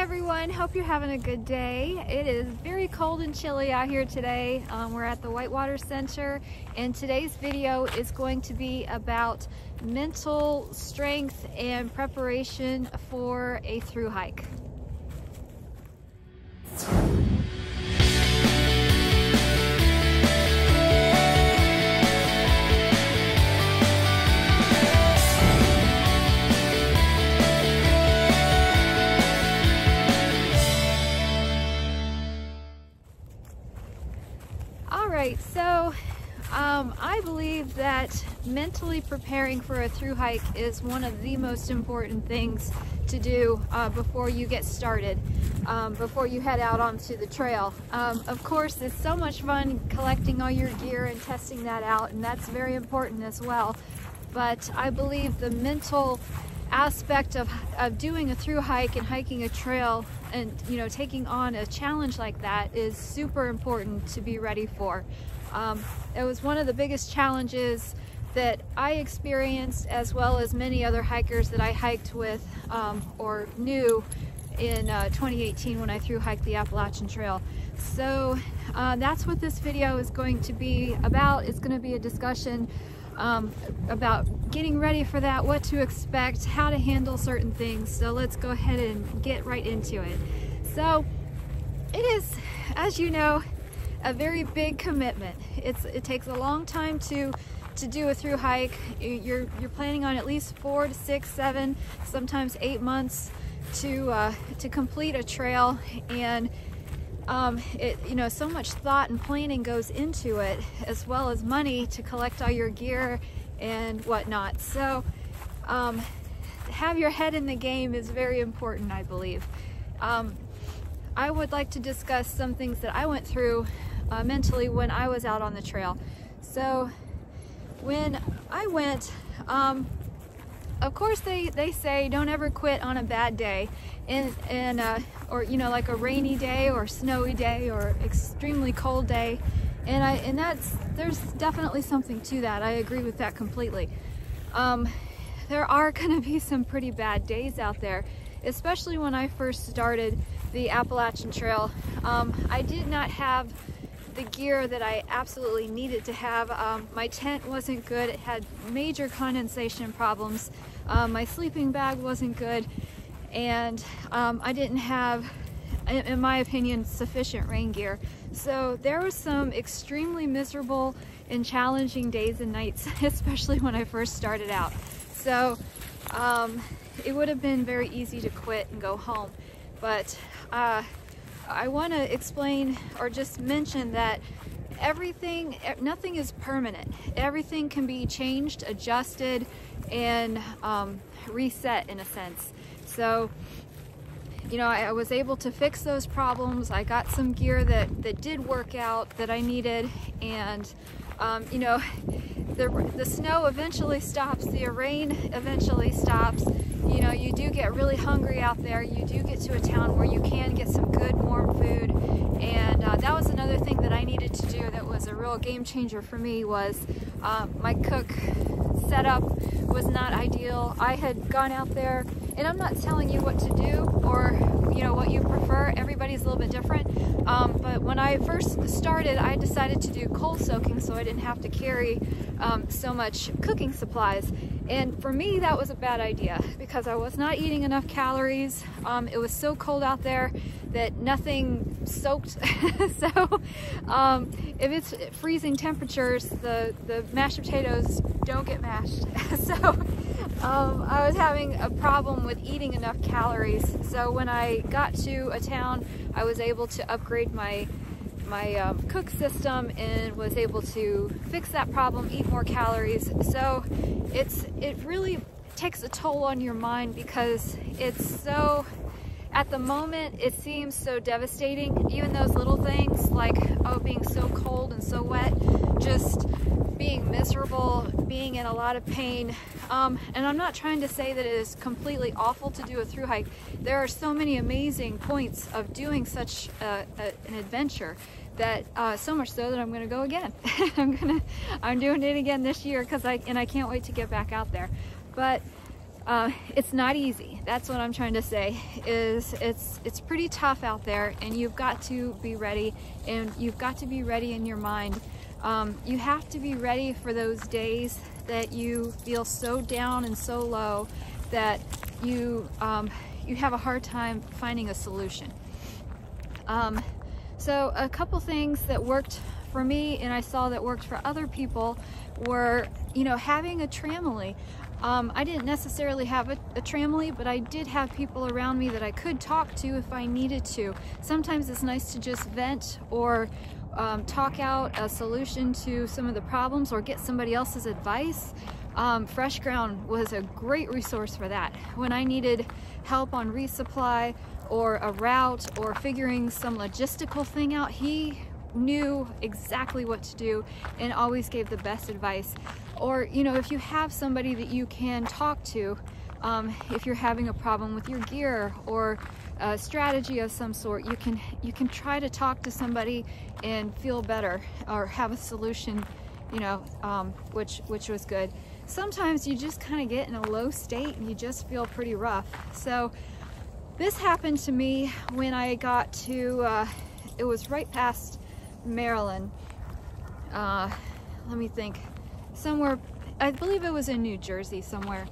everyone, hope you're having a good day. It is very cold and chilly out here today. We're at the Whitewater Center, and today's video is going to be about mental strength and preparation for a through hike. I believe that mentally preparing for a through hike is one of the most important things to do before you get started, before you head out onto the trail. Of course, it's so much fun collecting all your gear and testing that out, and that's very important as well. But I believe the mental aspect of doing a through hike and hiking a trail and, you know, taking on a challenge like that is super important to be ready for. It was one of the biggest challenges that I experienced, as well as many other hikers that I hiked with or knew in 2018 when I through hiked the Appalachian Trail. So that's what this video is going to be about. It's going to be a discussion about getting ready for that, what to expect, how to handle certain things. So let's go ahead and get right into it. So it is, as you know, a very big commitment. It takes a long time to do a through hike. You're planning on at least 4 to 6, 7, sometimes 8 months to complete a trail, and you know, so much thought and planning goes into it, as well as money to collect all your gear and whatnot. So have your head in the game is very important, I believe. I would like to discuss some things that I went through mentally when I was out on the trail. So when I went, of course they say don't ever quit on a bad day, or you know, like a rainy day or snowy day or extremely cold day, and there's definitely something to that. I agree with that completely. There are going to be some pretty bad days out there, especially when I first started the Appalachian Trail. I did not have the gear that I absolutely needed to have. My tent wasn't good. It had major condensation problems. My sleeping bag wasn't good. And I didn't have, in my opinion, sufficient rain gear. So there were some extremely miserable and challenging days and nights, especially when I first started out. So it would have been very easy to quit and go home. But I want to explain, or just mention, that nothing is permanent. Everything can be changed, adjusted, and reset in a sense. So, you know, I was able to fix those problems. I got some gear that did work out that I needed, and you know, the snow eventually stops, the rain eventually stops. You know, you do get really hungry out there. You do get to a town where you can get some good warm food, and that was another thing that I needed to do that was a real game changer for me. Was my cook setup was not ideal. I had gone out there, and I'm not telling you what to do or, you know, what you prefer. Everybody's a little bit different. But when I first started, I decided to do cold soaking so I didn't have to carry so much cooking supplies. And for me, that was a bad idea because I was not eating enough calories. It was so cold out there that nothing soaked. So if it's freezing temperatures, the mashed potatoes don't get mashed. So I was having a problem with eating enough calories. So when I got to a town, I was able to upgrade my cook system and was able to fix that problem, eat more calories. So it really takes a toll on your mind because it's so, at the moment it seems so devastating. Even those little things like, oh, being so cold and so wet, just being miserable, being in a lot of pain. And I'm not trying to say that it is completely awful to do a through hike. There are so many amazing points of doing such an adventure, that so much so that I'm going to go again. I'm doing it again this year because I can't wait to get back out there. But It's not easy. That's what I'm trying to say, is it's pretty tough out there, and you've got to be ready, and you've got to be ready in your mind. You have to be ready for those days that you feel so down and so low that you you have a hard time finding a solution. So a couple things that worked for me, and I saw that worked for other people, were, you know, having a tramily. I didn't necessarily have a tramily, but I did have people around me that I could talk to if I needed to. Sometimes it's nice to just vent or talk out a solution to some of the problems, or get somebody else's advice. Fresh Ground was a great resource for that. When I needed help on resupply or a route or figuring some logistical thing out, he knew exactly what to do and always gave the best advice. Or, you know, if you have somebody that you can talk to, if you're having a problem with your gear or a strategy of some sort, you can try to talk to somebody and feel better or have a solution, you know, which was good. Sometimes you just kind of get in a low state and you just feel pretty rough. So this happened to me when I got to, it was right past Maryland, let me think, somewhere, I believe it was in New Jersey somewhere.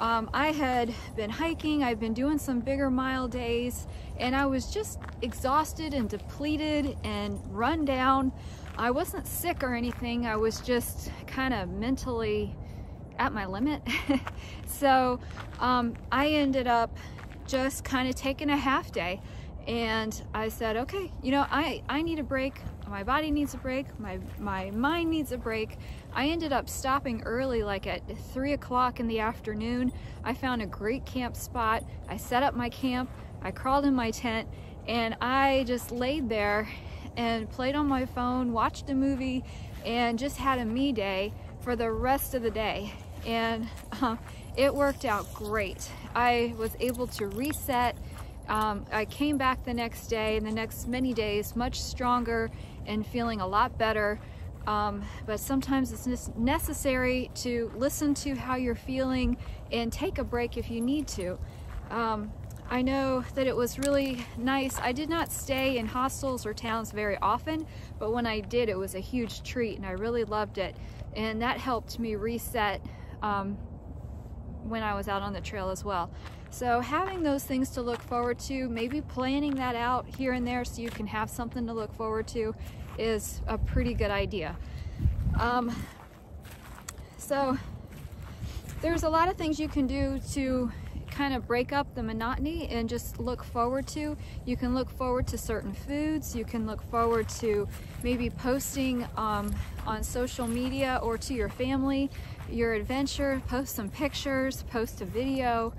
I had been hiking, I'd been doing some bigger mile days, and I was just exhausted and depleted and run down. I wasn't sick or anything, I was just kind of mentally at my limit. So I ended up just kind of taking a half day, and I said, okay, you know, I need a break. My body needs a break, my mind needs a break. I ended up stopping early, like at 3 o'clock in the afternoon. I found a great camp spot. I set up my camp, I crawled in my tent, and I just laid there and played on my phone, watched a movie, and just had a me day for the rest of the day. And it worked out great. I was able to reset. I came back the next day and the next many days much stronger and feeling a lot better. But sometimes it's necessary to listen to how you're feeling and take a break if you need to. I know that it was really nice. I did not stay in hostels or towns very often, but when I did, it was a huge treat and I really loved it. And that helped me reset when I was out on the trail as well. So having those things to look forward to, maybe planning that out here and there so you can have something to look forward to, is a pretty good idea. So there's a lot of things you can do to kind of break up the monotony and just look forward to. You can look forward to certain foods, you can look forward to maybe posting on social media or to your family, your adventure, post some pictures, post a video.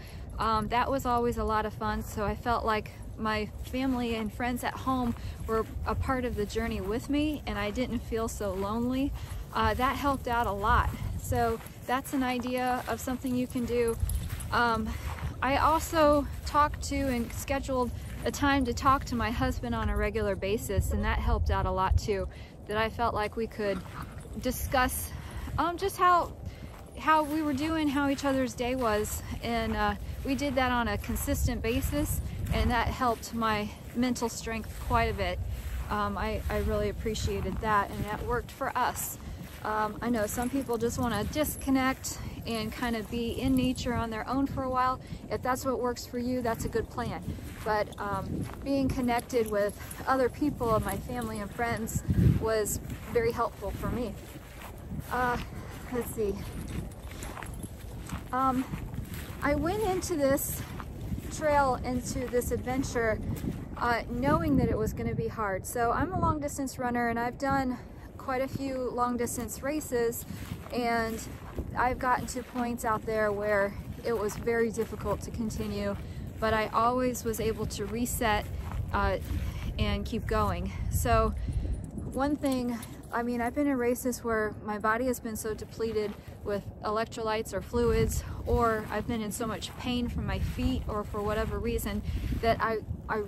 That was always a lot of fun, so I felt like my family and friends at home were a part of the journey with me and I didn't feel so lonely. That helped out a lot. So that's an idea of something you can do. I also talked to and scheduled a time to talk to my husband on a regular basis, and that helped out a lot too, that I felt like we could discuss just how we were doing, how each other's day was, and we did that on a consistent basis, and that helped my mental strength quite a bit. I really appreciated that, and that worked for us. I know some people just want to disconnect and kind of be in nature on their own for a while. If that's what works for you, that's a good plan. But being connected with other people and my family and friends was very helpful for me. Let's see. I went into this trail, into this adventure, knowing that it was going to be hard. So I'm a long distance runner, and I've done quite a few long distance races, and I've gotten to points out there where it was very difficult to continue, but I always was able to reset and keep going. So one thing, I mean, I've been in races where my body has been so depleted with electrolytes or fluids, or I've been in so much pain from my feet or for whatever reason that I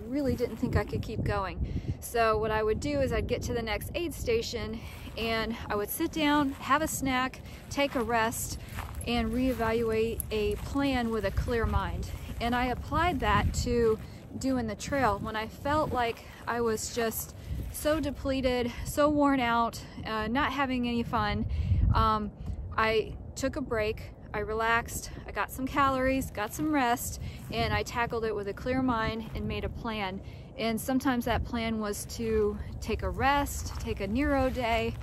really didn't think I could keep going. So what I would do is I'd get to the next aid station and I would sit down, have a snack, take a rest, and reevaluate a plan with a clear mind. And I applied that to doing the trail. When I felt like I was just so depleted, so worn out, not having any fun, I took a break, I relaxed, I got some calories, got some rest, and I tackled it with a clear mind and made a plan. And sometimes that plan was to take a rest, take a Nero day,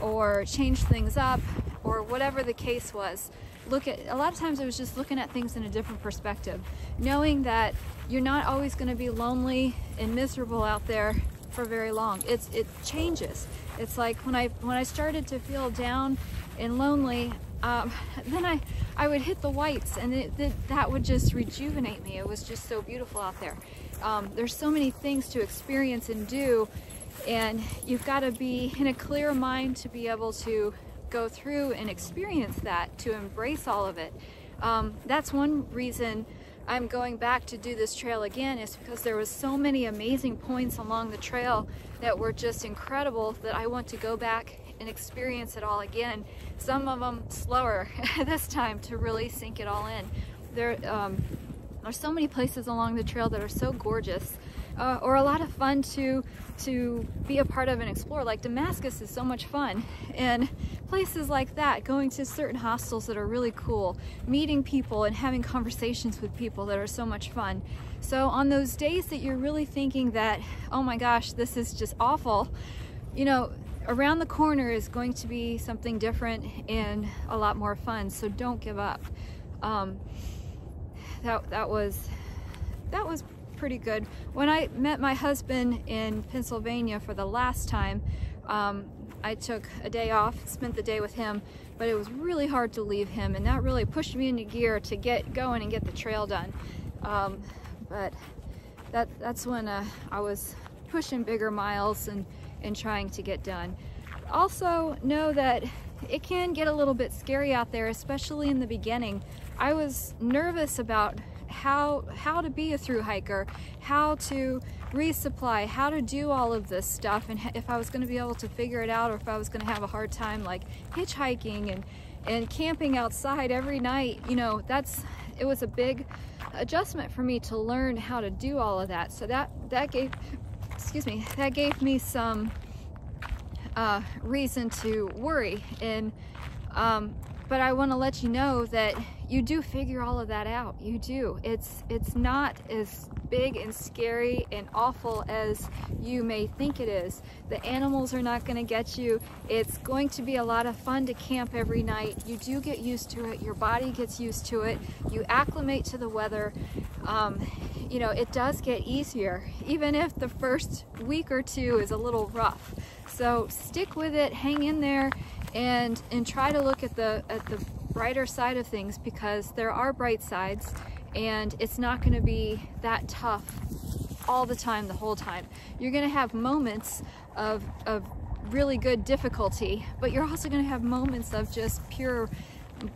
or change things up, or whatever the case was. A lot of times I was just looking at things in a different perspective, knowing that you're not always going to be lonely and miserable out there for very long. It changes. It's like when I started to feel down and lonely, then I would hit the whites, and that would just rejuvenate me. It was just so beautiful out there. There's so many things to experience and do, and you've got to be in a clear mind to be able to go through and experience that, to embrace all of it. That's one reason I'm going back to do this trail again, is because there was so many amazing points along the trail that were just incredible that I want to go back and experience it all again. Some of them slower this time to really sink it all in. There are so many places along the trail that are so gorgeous, or a lot of fun to be a part of and explore. Like Damascus is so much fun, and places like that, going to certain hostels that are really cool, meeting people and having conversations with people that are so much fun. So on those days that you're really thinking that, oh my gosh, this is just awful, you know, around the corner is going to be something different and a lot more fun, so don't give up. That was pretty good. When I met my husband in Pennsylvania for the last time, I took a day off, spent the day with him, but it was really hard to leave him, and that really pushed me into gear to get going and get the trail done. But that's when I was pushing bigger miles and trying to get done. Also know that it can get a little bit scary out there, especially in the beginning. I was nervous about how to be a thru hiker, how to resupply, how to do all of this stuff, and if I was going to be able to figure it out, or if I was going to have a hard time, like hitchhiking and camping outside every night. You know, it was a big adjustment for me to learn how to do all of that. So that gave me some reason to worry, and but I want to let you know that you do figure all of that out. You do. It's not as big and scary and awful as you may think it is. The animals are not going to get you. It's going to be a lot of fun to camp every night. You do get used to it. Your body gets used to it. You acclimate to the weather. You know, it does get easier, even if the first week or two is a little rough. So stick with it, hang in there, and try to look at the brighter side of things, because there are bright sides, and it's not going to be that tough all the time, the whole time. You're going to have moments of really good difficulty, but you're also going to have moments of just pure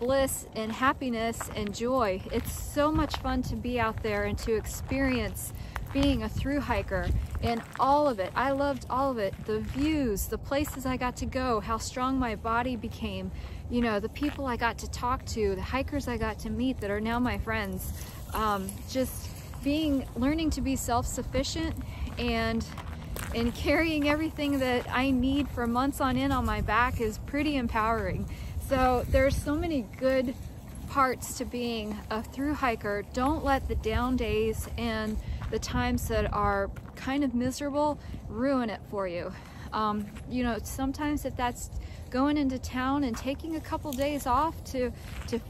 bliss and happiness and joy. It's so much fun to be out there and to experience being a thru hiker and all of it. I loved all of it. The views, the places I got to go, how strong my body became, you know, the people I got to talk to, the hikers I got to meet that are now my friends. Just learning to be self-sufficient and carrying everything that I need for months on end on my back is pretty empowering. So there's so many good parts to being a thru hiker. Don't let the down days and the times that are kind of miserable ruin it for you. You know, sometimes if that's going into town and taking a couple days off to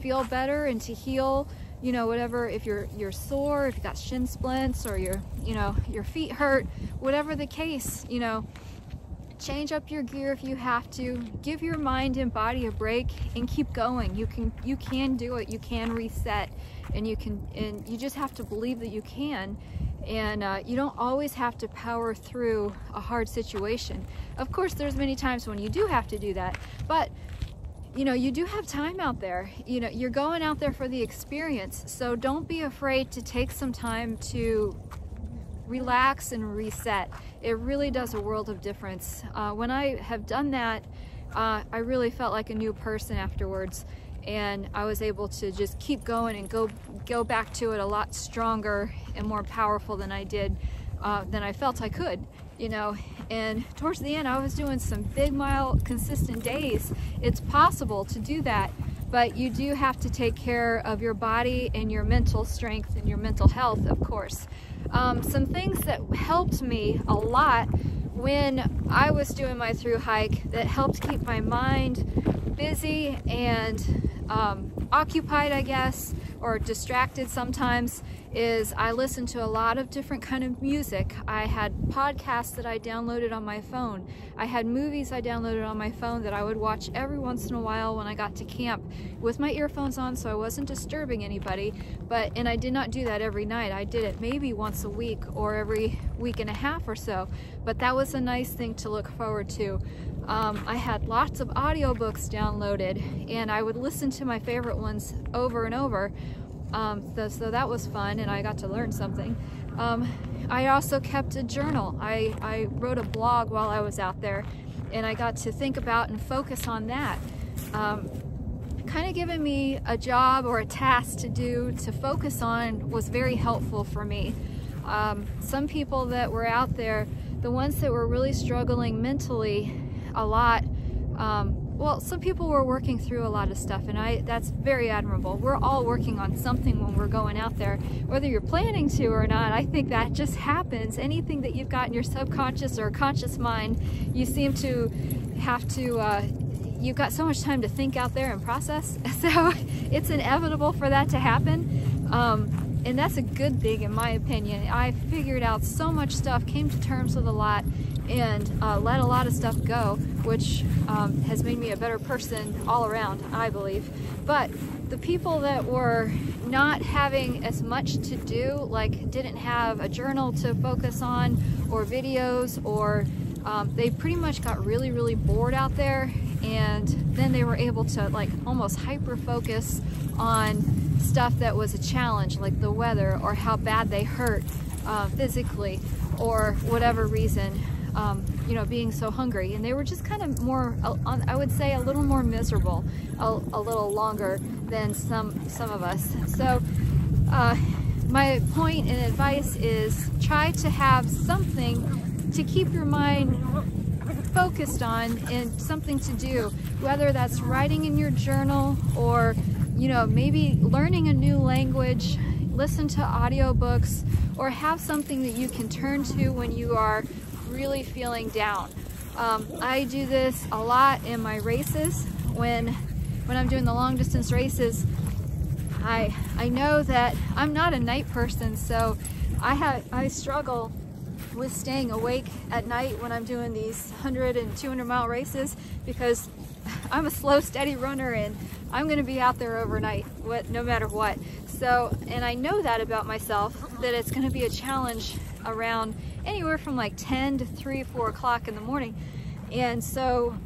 feel better and to heal, you know, whatever, if you're sore, if you got shin splints, or your feet hurt, whatever the case, you know, change up your gear if you have to. Give your mind and body a break and keep going. You can do it. You can reset, and you just have to believe that you can. And you don't always have to power through a hard situation. Of course, there's many times when you do have to do that, but you know, you do have time out there. You know, you're going out there for the experience, so don't be afraid to take some time to relax and reset. It really does a world of difference. When I have done that, I really felt like a new person afterwards, and I was able to just keep going and go back to it a lot stronger and more powerful than I did, than I felt I could, you know. And towards the end, I was doing some big mile consistent days. It's possible to do that, but you do have to take care of your body and your mental strength and your mental health, of course. Some things that helped me a lot when I was doing my through hike that helped keep my mind busy and occupied, I guess, or distracted sometimes, is I listened to a lot of different kind of music. I had podcasts that I downloaded on my phone. I had movies I downloaded on my phone that I would watch every once in a while when I got to camp with my earphones on, so I wasn't disturbing anybody. But, and I did not do that every night. I did it maybe once a week or every week and a half or so, but that was a nice thing to look forward to. I had lots of audiobooks downloaded, and I would listen to my favorite ones over and over. So that was fun, and I got to learn something. I also kept a journal. I wrote a blog while I was out there, and I got to think about and focus on that. Kind of giving me a job or a task to do to focus on was very helpful for me. Some people that were out there, the ones that were really struggling mentally a lot, well, some people were working through a lot of stuff, and that's very admirable. We're all working on something when we're going out there, whether you're planning to or not. I think that just happens. Anything that you've got in your subconscious or conscious mind, you seem to have to, you've got so much time to think out there and process, so it's inevitable for that to happen. And that's a good thing, in my opinion. I figured out so much stuff, came to terms with a lot, and let a lot of stuff go, which has made me a better person all around, I believe. But the people that were not having as much to do, like didn't have a journal to focus on or videos, or they pretty much got really, really bored out there, and then they were able to like almost hyper-focus on stuff that was a challenge, like the weather or how bad they hurt physically or whatever reason, you know, being so hungry. And they were just kind of more, I would say, a little more miserable, a little longer than some of us. So my point and advice is try to have something to keep your mind focused on and something to do, whether that's writing in your journal or, you know, maybe learning a new language, listen to audiobooks, or have something that you can turn to when you are really feeling down. I do this a lot in my races. When I'm doing the long distance races, I know that I'm not a night person, so I struggle with staying awake at night when I'm doing these 100 and 200 mile races, because I'm a slow, steady runner, and I'm going to be out there overnight, no matter what. So, and I know that about myself, that it's going to be a challenge around anywhere from like 10 to 3, 4 o'clock in the morning. And so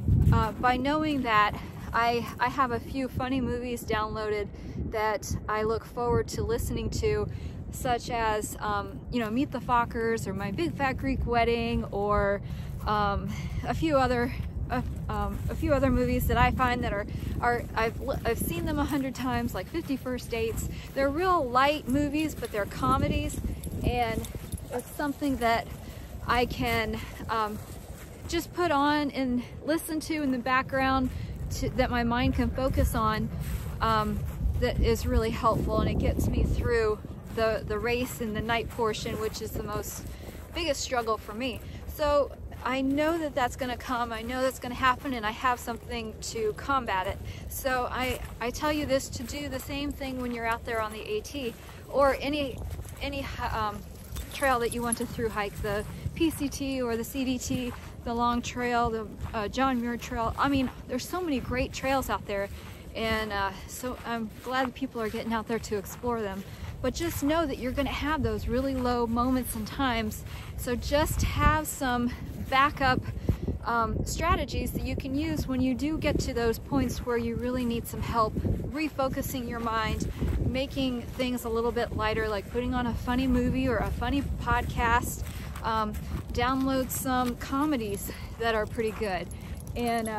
by knowing that, I have a few funny movies downloaded that I look forward to listening to, such as, you know, Meet the Fockers, or My Big Fat Greek Wedding, or a few other movies that I find that I've seen them 100 times, like 50 First Dates. They're real light movies, but they're comedies, and it's something that I can just put on and listen to in the background, that my mind can focus on. That is really helpful, and it gets me through the race and the night portion, which is the biggest struggle for me. So I know that that's going to come, I know that's going to happen, and I have something to combat it. So I tell you this, to do the same thing when you're out there on the AT, or any trail that you want to through hike, the PCT or the CDT, the long trail, the John Muir Trail. I mean, there's so many great trails out there, and so I'm glad that people are getting out there to explore them. But just know that you're going to have those really low moments and times, so just have some backup strategies that you can use when you do get to those points where you really need some help refocusing your mind, making things a little bit lighter, like putting on a funny movie or a funny podcast. Download some comedies that are pretty good, and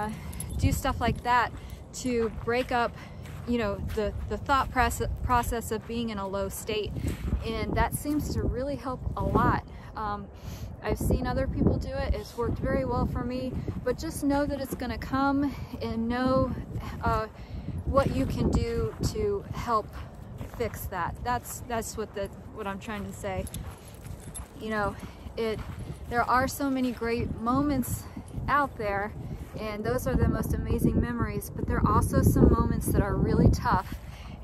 do stuff like that to break up, you know, the thought process of being in a low state. And that seems to really help a lot. I've seen other people do it. It's worked very well for me, but just know that it's going to come, and know what you can do to help fix that. That's what I'm trying to say. You know, there are so many great moments out there, and those are the most amazing memories, but there are also some moments that are really tough,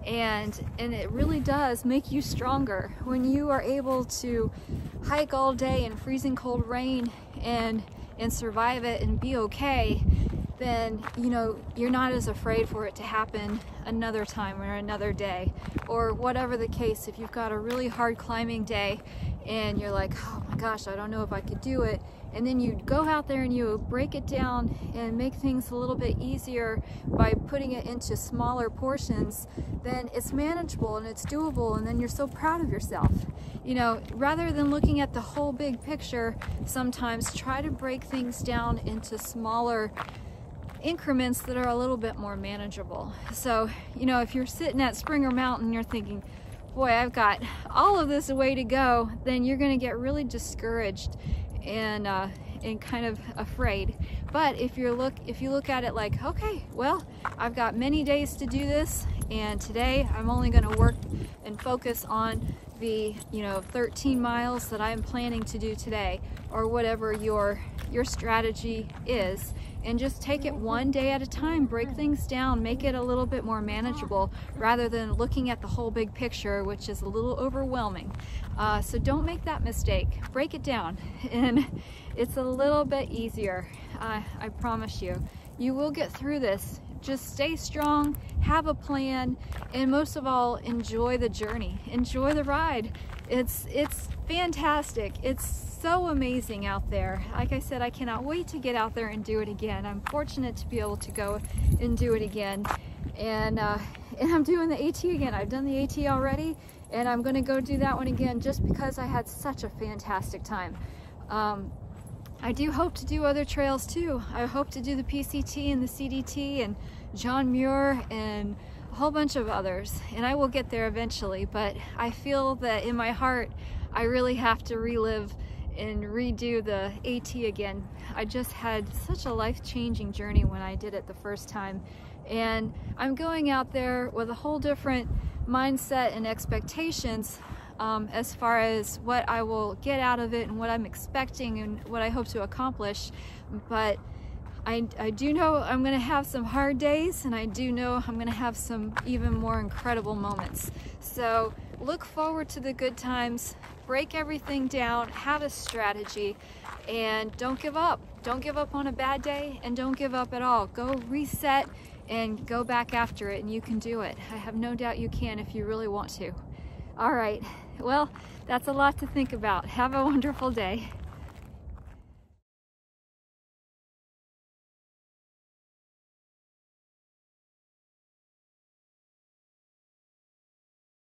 and it really does make you stronger when you are able to hike all day in freezing cold rain and survive it and be okay. Then you know you're not as afraid for it to happen another time or another day or whatever the case. If you've got a really hard climbing day and you're like, oh my gosh, I don't know if I could do it, and then you go out there and you break it down and make things a little bit easier by putting it into smaller portions, then it's manageable and it's doable, and then you're so proud of yourself. You know, rather than looking at the whole big picture, sometimes try to break things down into smaller increments that are a little bit more manageable. So, you know, if you're sitting at Springer Mountain, you're thinking, boy, I've got all of this way to go, then you're going to get really discouraged and kind of afraid. But if you look at it like, okay, well, I've got many days to do this, and today I'm only going to work and focus on the, you know, 13 miles that I'm planning to do today, or whatever your strategy is. And just take it one day at a time, break things down, make it a little bit more manageable rather than looking at the whole big picture, which is a little overwhelming. So don't make that mistake. Break it down and it's a little bit easier. I promise you, you will get through this. Just stay strong, have a plan, and most of all, enjoy the journey, enjoy the ride. It's fantastic. It's so amazing out there. Like I said, I cannot wait to get out there and do it again. I'm fortunate to be able to go and do it again, and I'm doing the AT again. I've done the AT already, and I'm going to go do that one again just because I had such a fantastic time. I do hope to do other trails too. I hope to do the PCT and the CDT and John Muir and a whole bunch of others, and I will get there eventually, but I feel that in my heart I really have to relive and redo the AT again. I just had such a life-changing journey when I did it the first time, and I'm going out there with a whole different mindset and expectations as far as what I will get out of it and what I'm expecting and what I hope to accomplish. But I do know I'm going to have some hard days, and I do know I'm going to have some even more incredible moments. So look forward to the good times, break everything down, have a strategy, and don't give up. Don't give up on a bad day, and don't give up at all. Go reset and go back after it, and you can do it. I have no doubt you can if you really want to. All right, well, that's a lot to think about. Have a wonderful day.